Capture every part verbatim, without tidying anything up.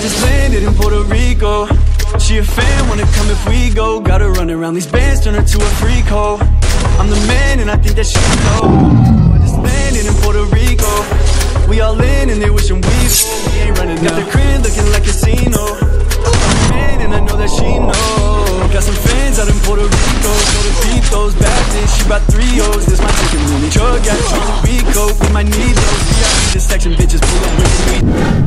I just landed in Puerto Rico. She a fan, wanna come if we go. Gotta run around these bands, turn her to a freak hoe. I'm the man and I think that she know. I just landed in Puerto Rico. We all in and they wishing we we ain't running out. Got the crib looking like a casino. I'm the man and I know that she knows. Got some fans out in Puerto Rico. So the beat those Baptist, she bought three O's. This my chicken room. Drug out, trying to Rico. We might need those V I P this section, bitches pull up with me.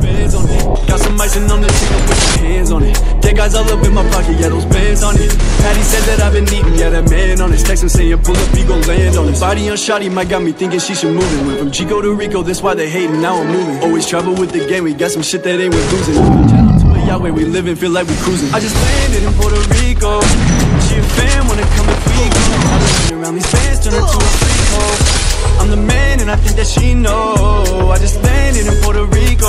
Bands on it. Got some icing on the chicken with your hands on it. Dead guys all up in my pocket, yeah, those bands on it. Patty said that I've been eating, yeah, that man on it. Text him saying pull up, he gon' land on it. Body on shotty, my got me thinking she should move it. Went from Chico to Rico, that's why they hatin', now I'm moving. Always travel with the gang, we got some shit that ain't worth losing. Yahweh, we livin', feel like we cruising. I just landed in Puerto Rico. She a fan, wanna come if we go. I just run around these fans, turn her to a freak hoe. I'm the man and I think that she know. I just landed in Puerto Rico.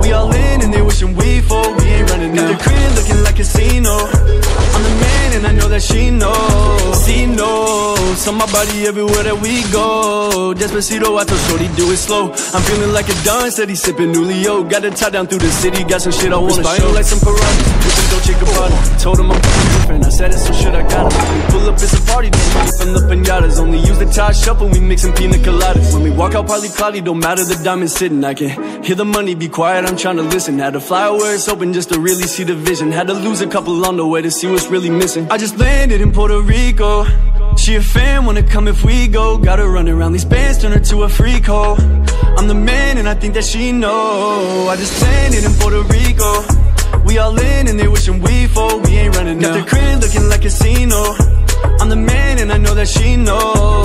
We all in and they wishing we fall. We ain't running now. Got the crib looking like a casino. I'm the man and I know that she knows. She knows. On my body everywhere that we go. Despacito, I told shorty do it slow. I'm feeling like a Don, said he's sipping Julio. Got a tie down through the city, got some shit I wanna Respire show. Like some piranhas, with some Dolce Gabbana. Told him I'm fucking different, I said it so shit I got it. Pull up, it's a party, this money from the pinatas. Only use the tie shuffle, we mixin' pina coladas. When we walk out, probably cloudy, don't matter the diamonds sitting. I can hear the money, be quiet, I'm trying to listen. Had to fly where it's open just to really see the vision. Had to lose a couple on the way to see what's really missing. I just landed in Puerto Rico. She a fan, wanna come if we go. Gotta run around these bands, turn her to a freak hoe. I'm the man and I think that she know. I just landed in Puerto Rico. We all in and they wishing we fold. We ain't running now. Got the crib looking like a casino. I'm the man and I know that she knows.